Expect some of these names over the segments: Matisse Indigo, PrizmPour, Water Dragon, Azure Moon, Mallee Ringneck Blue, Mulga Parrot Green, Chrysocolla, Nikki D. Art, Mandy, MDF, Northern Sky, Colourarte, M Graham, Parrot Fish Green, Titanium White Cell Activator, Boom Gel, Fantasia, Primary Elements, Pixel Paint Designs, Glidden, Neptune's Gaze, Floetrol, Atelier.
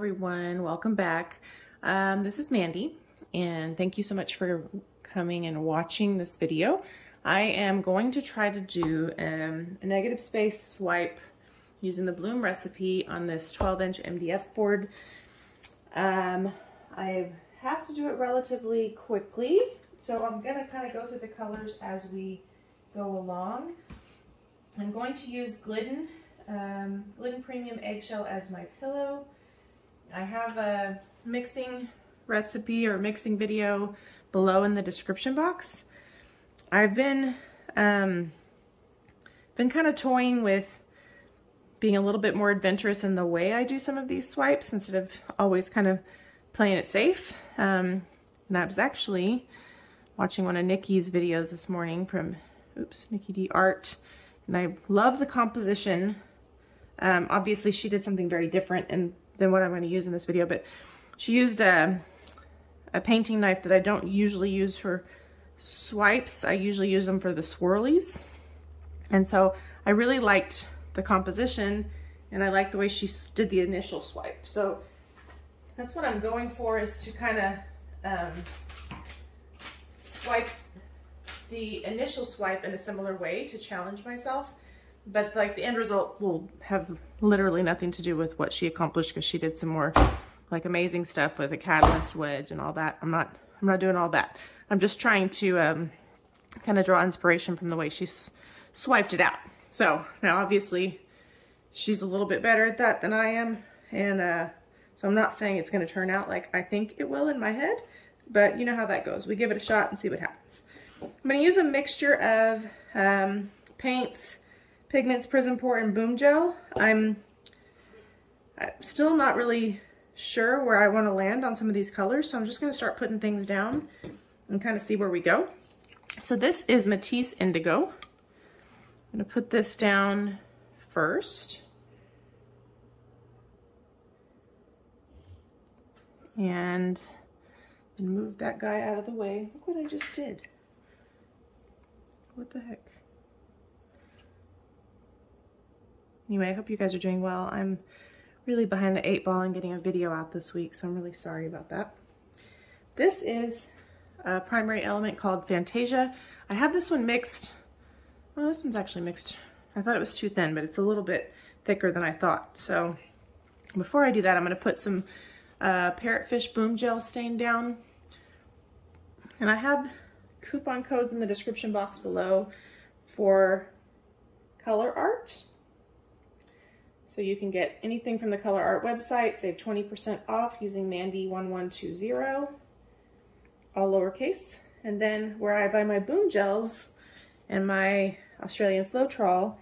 everyone, welcome back. This is Mandy, and thank you so much for coming and watching this video. I am going to try to do a negative space swipe using the bloom recipe on this 12-inch MDF board. I have to do it relatively quickly, so I'm going to kind of go through the colors as we go along. I'm going to use Glidden. Glidden Premium Eggshell as my pillow. I have a mixing recipe or mixing video below in the description box. I've been kind of toying with being a little bit more adventurous in the way I do some of these swipes instead of always kind of playing it safe. And I was actually watching one of Nikki's videos this morning from, Nikki D. Art, and I love the composition. Obviously she did something very different than what I'm going to use in this video, but she used a painting knife that I don't usually use for swipes. I usually use them for the swirlies. And so I really liked the composition, and I liked the way she did the initial swipe. So that's what I'm going for, is to kind of swipe the initial swipe in a similar way to challenge myself. But like the end result will have literally nothing to do with what she accomplished, because she did some more like amazing stuff with a catalyst wedge and all that. I'm not doing all that. I'm just trying to kind of draw inspiration from the way she swiped it out. So now obviously she's a little bit better at that than I am. And so I'm not saying it's going to turn out like I think it will in my head, but you know how that goes. We give it a shot and see what happens. I'm going to use a mixture of paints, pigments, PrizmPour, and Boom Gel. I'm still not really sure where I want to land on some of these colors, so I'm just going to start putting things down and kind of see where we go. So this is Matisse Indigo. I'm going to put this down first. And move that guy out of the way. Look what I just did. What the heck? Anyway, I hope you guys are doing well. I'm really behind the 8 ball and getting a video out this week, so I'm really sorry about that. This is a primary element called Fantasia. I have this one mixed. Well, this one's actually mixed. I thought it was too thin, but it's a little bit thicker than I thought. So before I do that, I'm going to put some Parrot Fish Boom Gel stain down. And I have coupon codes in the description box below for Colourarte, so you can get anything from the Colourarte website, save 20% off using Mandy1120, all lowercase. And then where I buy my Boom Gels and my Australian Floetrol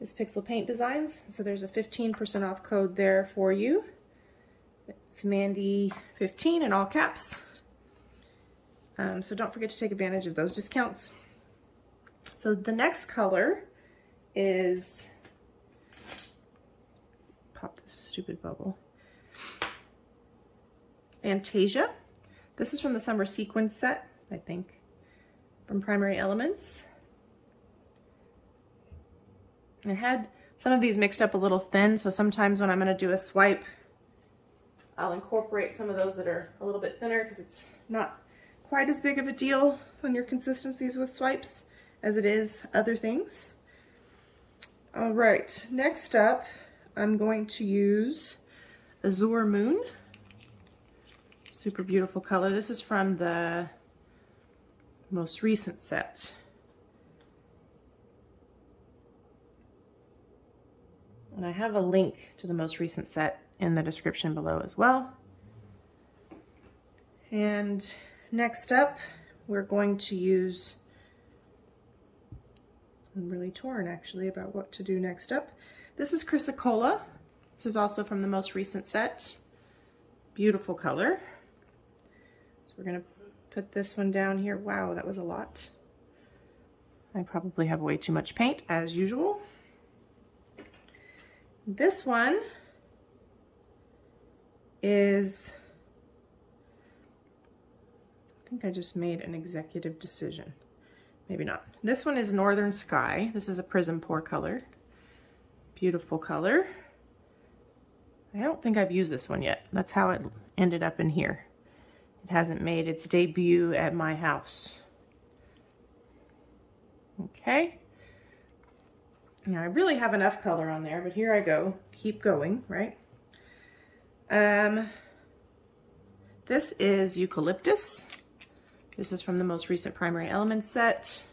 is Pixel Paint Designs, so there's a 15% off code there for you. It's Mandy15 in all caps. So don't forget to take advantage of those discounts. So the next color is, pop this stupid bubble, Fantasia. This is from the Summer Sequence set, I think, from Primary Elements. And I had some of these mixed up a little thin, so sometimes when I'm going to do a swipe, I'll incorporate some of those that are a little bit thinner, because it's not quite as big of a deal on your consistencies with swipes as it is other things. All right, next up, I'm going to use Azure Moon. Super beautiful color. This is from the most recent set. And I have a link to the most recent set in the description below as well. And next up, we're going to use, I'm really torn actually about what to do next up. This is Chrysocolla. This is also from the most recent set. Beautiful color. So we're gonna put this one down here. Wow, that was a lot. I probably have way too much paint as usual. This one is, I think I just made an executive decision. Maybe not. This one is Northern Sky. This is a PrizmPour color. Beautiful color. I don't think I've used this one yet. That's how it ended up in here. It hasn't made its debut at my house. Okay. Now I really have enough color on there, but here I go. Keep going, right? This is Eucalyptus. This is from the most recent Primary Elements set.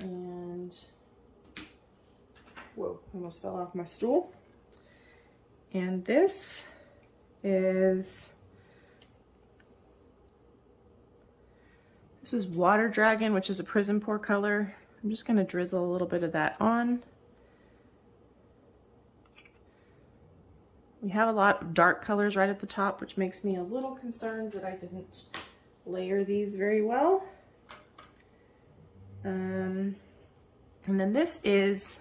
And, whoa, almost fell off my stool. And this is Water Dragon, which is a PrizmPour color. I'm just going to drizzle a little bit of that on. We have a lot of dark colors right at the top, which makes me a little concerned that I didn't layer these very well. And then this is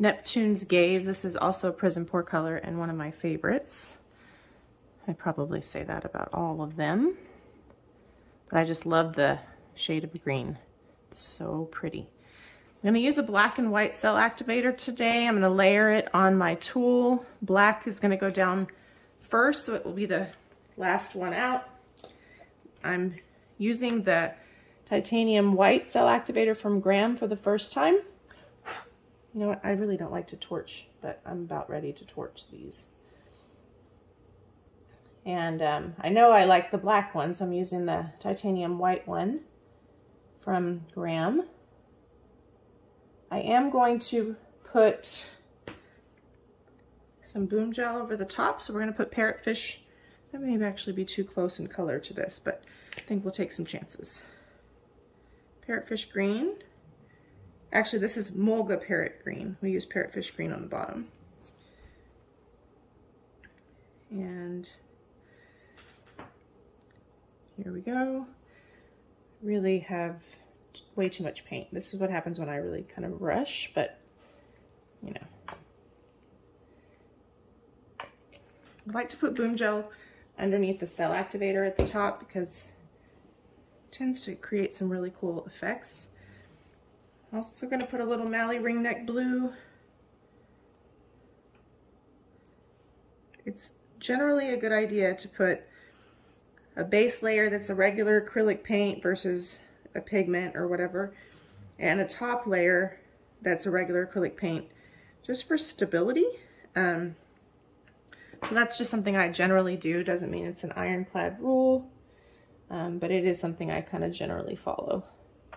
Neptune's Gaze. This is also a PrizmPour color and one of my favorites. I probably say that about all of them, but I just love the shade of green. It's so pretty. I'm going to use a black and white cell activator today. I'm going to layer it on my tool. Black is going to go down first, so it will be the last one out. I'm using the Titanium White Cell Activator from Graham for the first time. You know what, I really don't like to torch, but I'm about ready to torch these. And I know I like the black one, so I'm using the Titanium White one from Graham. I am going to put some Boom Gel over the top, so we're going to put Parrot Fish. That may actually be too close in color to this, but I think we'll take some chances. Parrot Fish Green. Actually, this is Mulga Parrot Green. We use Parrot Fish Green on the bottom. And here we go. Really have way too much paint. This is what happens when I really kind of rush, but you know. I'd like to put Boom Gel underneath the cell activator at the top because tends to create some really cool effects. I'm also going to put a little Mallee Ringneck Blue. It's generally a good idea to put a base layer that's a regular acrylic paint versus a pigment or whatever, and a top layer that's a regular acrylic paint, just for stability. So that's just something I generally do. Doesn't mean it's an ironclad rule. But it is something I kind of generally follow.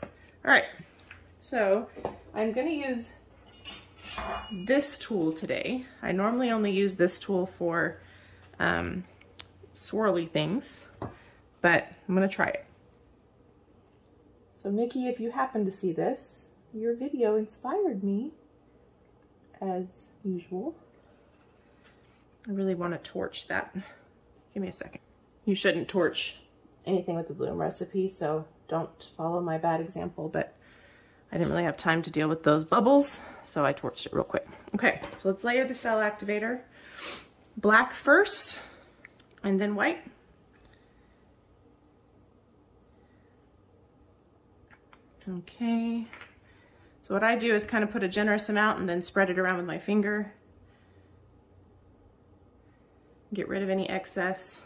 All right, so I'm going to use this tool today. I normally only use this tool for swirly things, but I'm going to try it. So Nikki, if you happen to see this, your video inspired me, as usual. I really want to torch that. Give me a second. You shouldn't torch anything with the bloom recipe, so don't follow my bad example, but I didn't really have time to deal with those bubbles, so I torched it real quick. Okay, so let's layer the cell activator. Black first, and then white. Okay, so what I do is kind of put a generous amount and then spread it around with my finger. Get rid of any excess.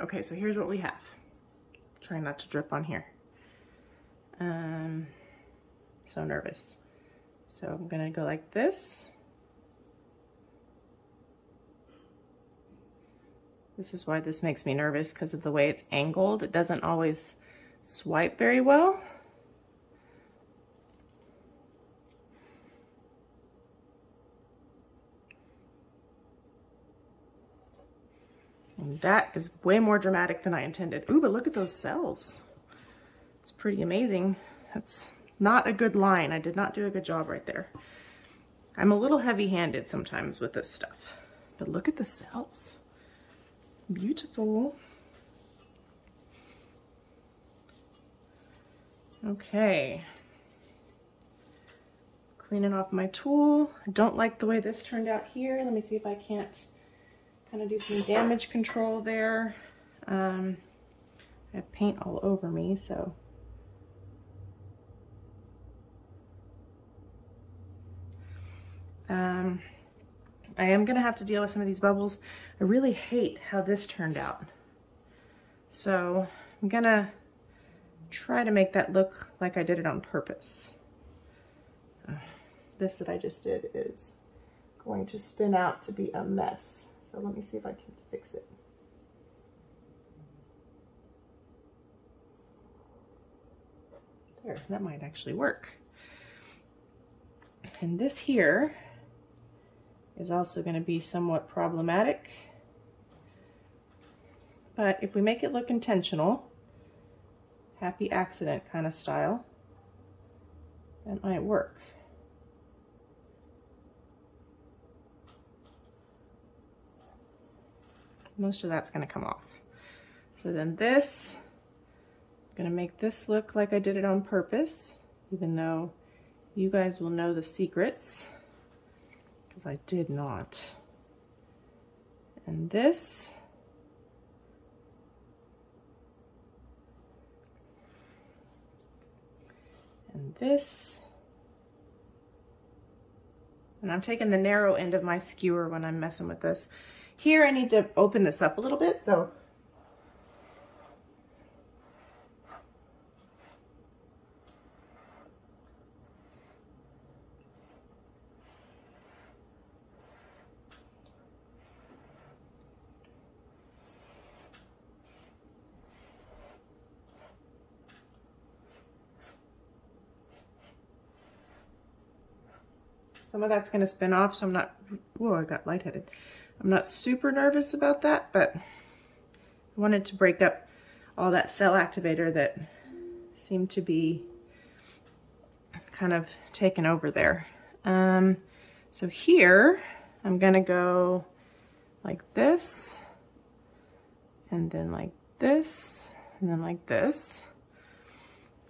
Okay, so here's what we have. Try not to drip on here. So nervous. So I'm gonna go like this. This is why this makes me nervous, because of the way it's angled. It doesn't always swipe very well. That is way more dramatic than I intended. Ooh, but look at those cells. It's pretty amazing. That's not a good line. I did not do a good job right there. I'm a little heavy-handed sometimes with this stuff, but look at the cells. Beautiful. Okay. Cleaning off my tool. I don't like the way this turned out here. Let me see if I can't kind of do some damage control there. I have paint all over me, so. I am gonna have to deal with some of these bubbles. I really hate how this turned out. So I'm gonna try to make that look like I did it on purpose. This that I just did is going to spin out to be a mess. So let me see if I can fix it. There, that might actually work. And this here is also going to be somewhat problematic. But if we make it look intentional, happy accident kind of style, that might work. Most of that's going to come off. So then this, I'm going to make this look like I did it on purpose, even though you guys will know the secrets, because I did not. And this, and this, and I'm taking the narrow end of my skewer when I'm messing with this. Here, I need to open this up a little bit, so. Some of that's gonna spin off, so I'm not, whoa, I got lightheaded. I'm not super nervous about that, but I wanted to break up all that cell activator that seemed to be kind of taken over there. So here, I'm gonna go like this, and then like this, and then like this.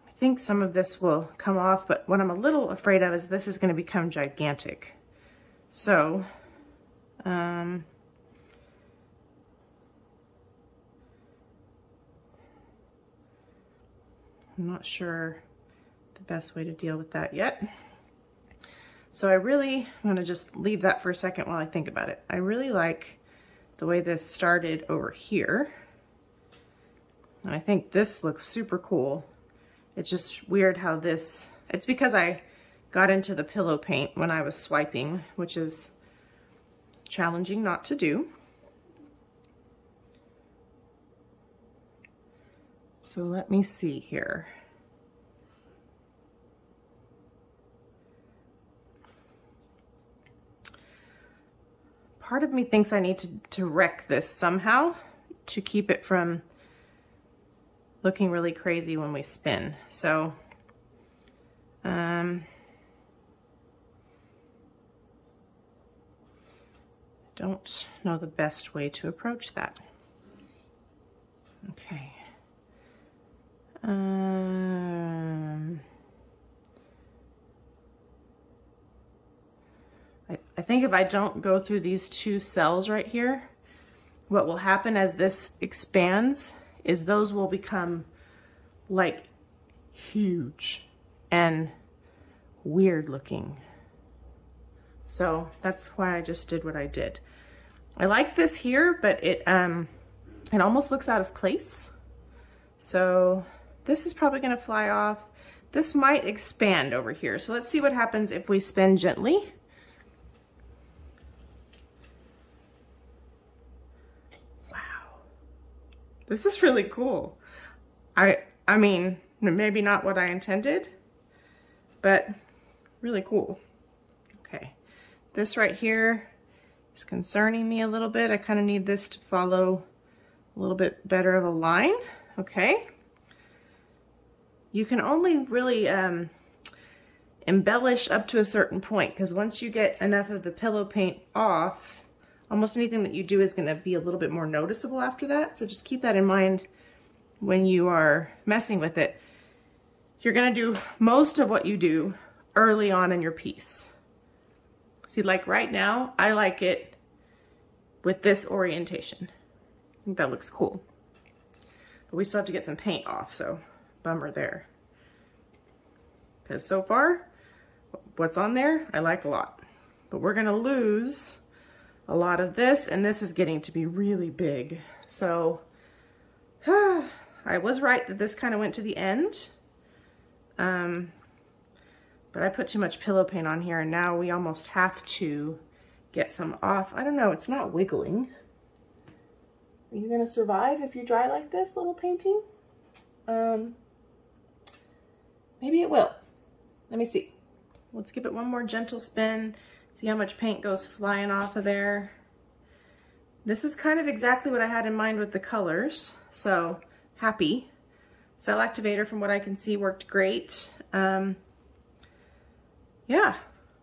I think some of this will come off, but what I'm a little afraid of is this is gonna become gigantic. So, I'm not sure the best way to deal with that yet. So I'm gonna just leave that for a second while I think about it. I really like the way this started over here. And I think this looks super cool. It's just weird how this, it's because I got into the pillow paint when I was swiping, which is challenging not to do. So let me see here. Part of me thinks I need to wreck this somehow to keep it from looking really crazy when we spin. So, don't know the best way to approach that. Okay. I think if I don't go through these two cells right here, what will happen as this expands is those will become like huge and weird looking. So that's why I just did what I did. I like this here, but it almost looks out of place. So this is probably gonna fly off. This might expand over here. So let's see what happens if we spin gently. Wow. This is really cool. I mean, maybe not what I intended, but really cool. Okay. This right here is concerning me a little bit. I kind of need this to follow a little bit better of a line. Okay. You can only really embellish up to a certain point, because once you get enough of the pillow paint off, almost anything that you do is going to be a little bit more noticeable after that. So just keep that in mind when you are messing with it. You're going to do most of what you do early on in your piece. See, like right now, I like it with this orientation. I think that looks cool. But we still have to get some paint off, so bummer there. Because so far, what's on there, I like a lot. But we're going to lose a lot of this, and this is getting to be really big. So I was right that this kind of went to the end. But I put too much pillow paint on here, and now we almost have to get some off. I don't know, it's not wiggling. Are you gonna survive if you dry like this, little painting? Maybe it will. Let me see. Let's give it one more gentle spin. See how much paint goes flying off of there. This is kind of exactly what I had in mind with the colors, so happy. Cell Activator, from what I can see, worked great. Yeah,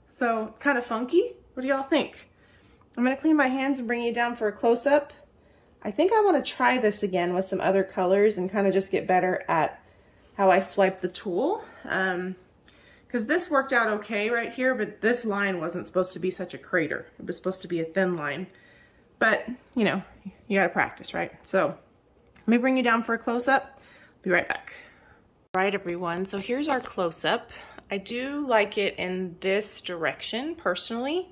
so it's kind of funky. What do y'all think? I'm gonna clean my hands and bring you down for a close-up. I think I wanna try this again with some other colors and kind of just get better at how I swipe the tool. Because this worked out okay right here, but this line wasn't supposed to be such a crater. It was supposed to be a thin line. But, you know, you gotta practice, right? So let me bring you down for a close-up. Be right back. All right, everyone, so here's our close-up. I do like it in this direction, personally.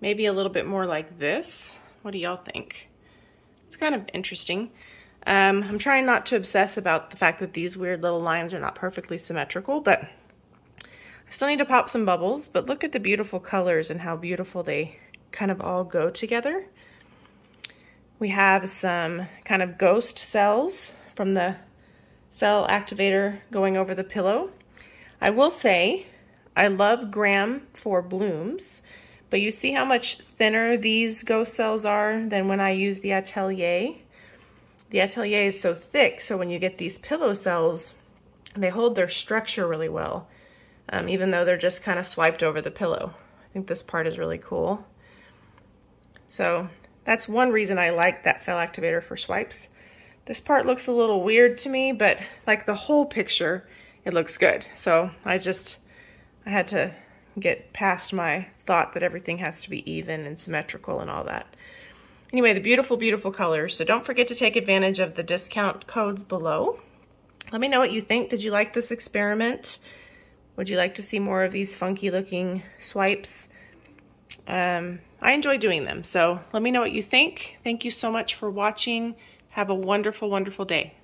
Maybe a little bit more like this. What do y'all think? It's kind of interesting. I'm trying not to obsess about the fact that these weird little lines are not perfectly symmetrical, but I still need to pop some bubbles. But look at the beautiful colors and how beautiful they kind of all go together. We have some kind of ghost cells from the Cell Activator going over the pillow. I will say I love Graham for blooms, but you see how much thinner these ghost cells are than when I use the Atelier. The Atelier is so thick, so when you get these pillow cells, they hold their structure really well, even though they're just kind of swiped over the pillow. I think this part is really cool. So that's one reason I like that Cell Activator for swipes. This part looks a little weird to me, but like the whole picture, it looks good. So I had to get past my thought that everything has to be even and symmetrical and all that. Anyway, the beautiful, beautiful colors. So don't forget to take advantage of the discount codes below. Let me know what you think. Did you like this experiment? Would you like to see more of these funky looking swipes? I enjoy doing them. So let me know what you think. Thank you so much for watching. Have a wonderful, wonderful day.